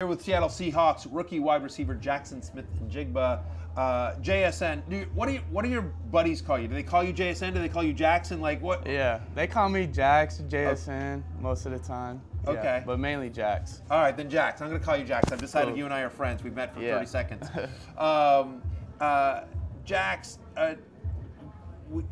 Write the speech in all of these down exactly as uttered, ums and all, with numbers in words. Here with Seattle Seahawks rookie wide receiver Jaxon Smith-Njigba, uh, J S N. Do you, what do you, what do your buddies call you? Do they call you J S N? Do they call you Jaxon? Like what? Yeah, they call me Jax, J S N oh. most of the time. Yeah, okay, but mainly Jax. All right, then Jax. I'm gonna call you Jax. I've decided cool. You and I are friends. We've met for yeah. thirty seconds. um, uh, Jax. Uh,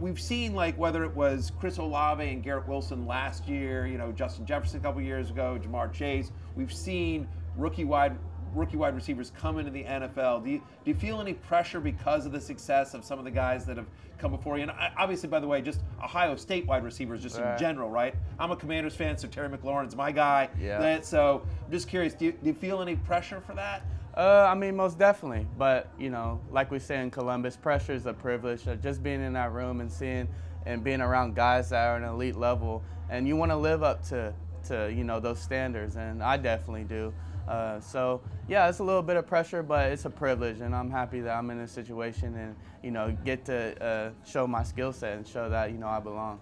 We've seen, like, whether it was Chris Olave and Garrett Wilson last year, you know, Justin Jefferson a couple years ago, Ja'Marr Chase. We've seen rookie wide rookie wide receivers come into the N F L. Do you, do you feel any pressure because of the success of some of the guys that have come before you? And obviously, by the way, just Ohio State wide receivers, just right. in general, right? I'm a Commanders fan, so Terry McLaurin's my guy. Yeah. So I'm just curious, do you, do you feel any pressure for that? Uh, I mean, most definitely. But, you know, like we say in Columbus, pressure is a privilege. Just being in that room and seeing and being around guys that are an elite level, and you want to live up to, to, you know, those standards, and I definitely do. Uh, so, yeah, it's a little bit of pressure, but it's a privilege, and I'm happy that I'm in this situation and, you know, get to uh, show my skill set and show that, you know, I belong.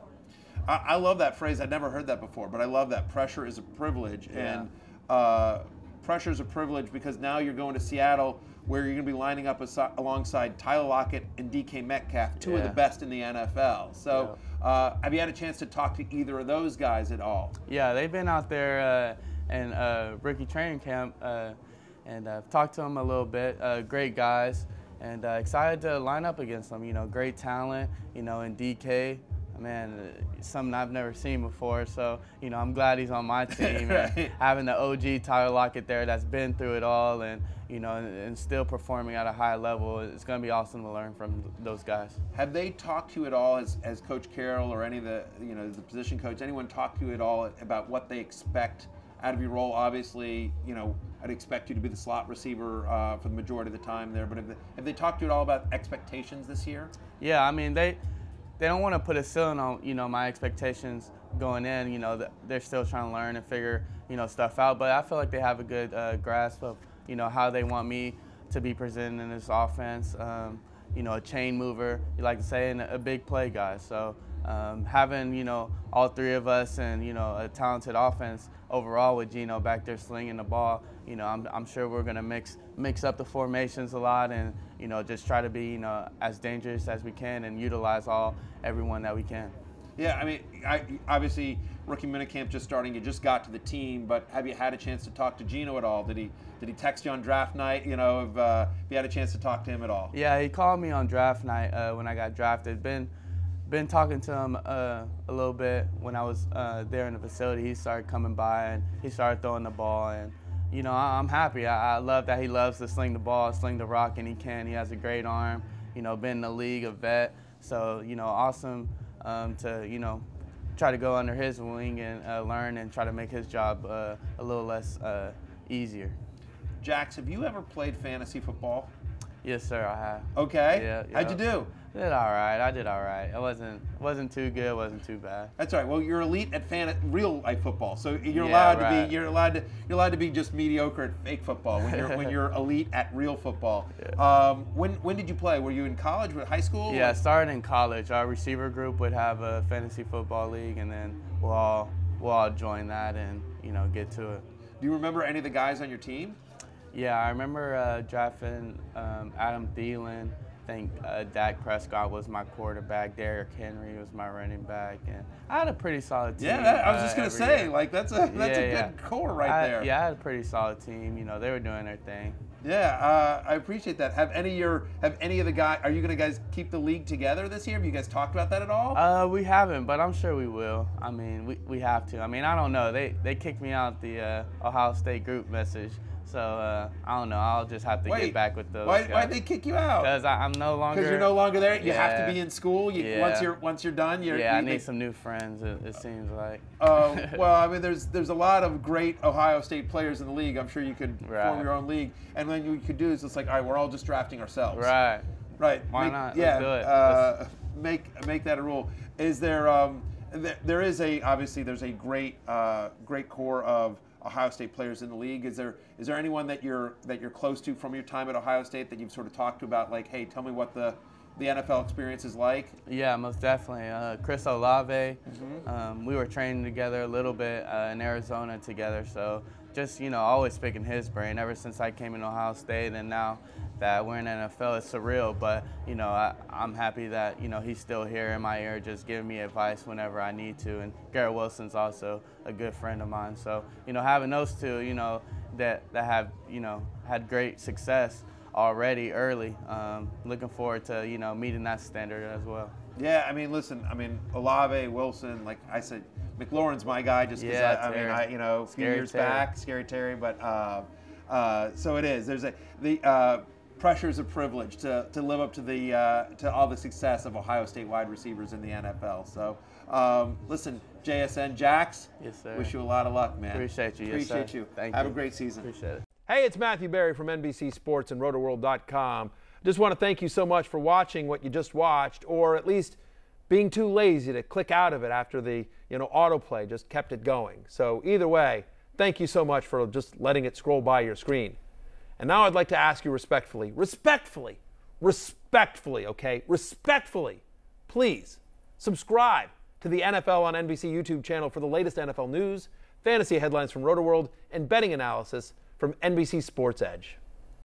I, I love that phrase. I'd never heard that before, but I love that. Pressure is a privilege. Yeah. And, uh, pressure is a privilege because now you're going to Seattle where you're going to be lining up alongside Tyler Lockett and D K Metcalf, two yeah. of the best in the N F L. So yeah. uh, have you had a chance to talk to either of those guys at all? Yeah, they've been out there uh, in uh, rookie training camp, uh, and I've talked to them a little bit. Uh, great guys, and uh, excited to line up against them. You know, great talent, you know, and D K. Man, something I've never seen before. So, you know, I'm glad he's on my team. Right. And having the O G Tyler Lockett there that's been through it all and, you know, and, and still performing at a high level, it's going to be awesome to learn from those guys. Have they talked to you at all as, as Coach Carroll or any of the, you know, the position coach, anyone talked to you at all about what they expect out of your role? Obviously, you know, I'd expect you to be the slot receiver uh, for the majority of the time there. But have they, have they talked to you at all about expectations this year? Yeah, I mean, they... They don't want to put a ceiling on, you know, my expectations going in. You know, they're still trying to learn and figure, you know, stuff out. But I feel like they have a good uh, grasp of, you know, how they want me to be presented in this offense. Um, you know, a chain mover, you like to say, and a big play guy. So um, having, you know, all three of us and, you know, a talented offense overall with Geno back there slinging the ball, you know, I'm, I'm sure we're going to mix mix up the formations a lot and, you know, just try to be, you know, as dangerous as we can and utilize all everyone that we can. Yeah, I mean, I, obviously, rookie minicamp just starting. You just got to the team, but have you had a chance to talk to Geno at all? Did he did he text you on draft night? You know, have, uh, have you had a chance to talk to him at all? Yeah, he called me on draft night uh, when I got drafted. Been been talking to him uh, a little bit when I was uh, there in the facility. He started coming by and he started throwing the ball and. You know, I'm happy. I, I love that he loves to sling the ball, sling the rock, and he can. He has a great arm, you know, been in the league, a vet. So, you know, awesome um, to, you know, try to go under his wing and uh, learn and try to make his job uh, a little less uh, easier. Jax, have you ever played fantasy football? Yes, sir, I have. Okay. Yeah, yeah. How'd you do? I did all right. I did all right. It wasn't wasn't too good. Wasn't too bad. That's all right. Well, you're elite at fan at real life football, so you're yeah, allowed right. to be you're allowed to you're allowed to be just mediocre at fake football when you're when you're elite at real football. Yeah. Um, when when did you play? Were you in college? Were you high school? Yeah, I started in college. Our receiver group would have a fantasy football league, and then we'll all we'll all join that and you know get to it. Do you remember any of the guys on your team? Yeah, I remember uh, drafting um, Adam Thielen. I think uh, Dak Prescott was my quarterback. Derrick Henry was my running back, and I had a pretty solid team. Yeah, that, I was just uh, gonna say, year. like that's a that's yeah, a yeah. good core right I, there. Yeah, I had a pretty solid team. You know, they were doing their thing. Yeah, uh, I appreciate that. Have any of your have any of the guys? Are you gonna guys keep the league together this year? Have you guys talked about that at all? Uh, we haven't, but I'm sure we will. I mean, we we have to. I mean, I don't know. They they kicked me out the uh, Ohio State group message. So, uh, I don't know. I'll just have to Wait, get back with those why, guys. Why'd they kick you out? Because I'm no longer... Because you're no longer there? You yeah. have to be in school? You, yeah. Once you're once you're done? You're, yeah, you I need, need some new friends, it, it seems like. Uh, well, I mean, there's there's a lot of great Ohio State players in the league. I'm sure you could right. form your own league. And then you could do is it's like, all right, we're all just drafting ourselves. Right. Right. Why make, not? Yeah, Let's do it. Uh, make, make that a rule. Is there... Um, th there is a... Obviously, there's a great, uh, great core of... Ohio State players in the league. Is there is there anyone that you're that you're close to from your time at Ohio State that you've sort of talked to about like, hey, tell me what the the N F L experience is like? Yeah, most definitely. Uh, Chris Olave. Mm-hmm. um, we were training together a little bit uh, in Arizona together, so just, you know, always picking his brain ever since I came in Ohio State, and now that we're in the N F L, it's surreal, but, you know, I, I'm happy that, you know, he's still here in my ear just giving me advice whenever I need to. And Garrett Wilson's also a good friend of mine. So, you know, having those two, you know, that, that have, you know, had great success already early, um, looking forward to, you know, meeting that standard as well. Yeah, I mean, listen, I mean, Olave, Wilson, like I said, McLaurin's my guy just because, yeah, I, I mean, I, you know, a few years Terry. back, Scary Terry, but uh, uh, so it is. There's a, the uh, pressure's a privilege to, to live up to the uh, to all the success of Ohio State wide receivers in the N F L. So, um, listen, J S N, Jax, yes, sir. Wish you a lot of luck, man. Appreciate you. Appreciate yes, sir. you. Thank Have you. a great season. Appreciate it. Hey, it's Matthew Berry from N B C Sports and roto world dot com. Just want to thank you so much for watching what you just watched, or at least being too lazy to click out of it after the, you know, autoplay just kept it going. So either way, thank you so much for just letting it scroll by your screen. And now I'd like to ask you respectfully, respectfully, respectfully, okay, respectfully, please subscribe to the N F L on N B C YouTube channel for the latest N F L news, fantasy headlines from RotoWorld, and betting analysis from N B C Sports Edge.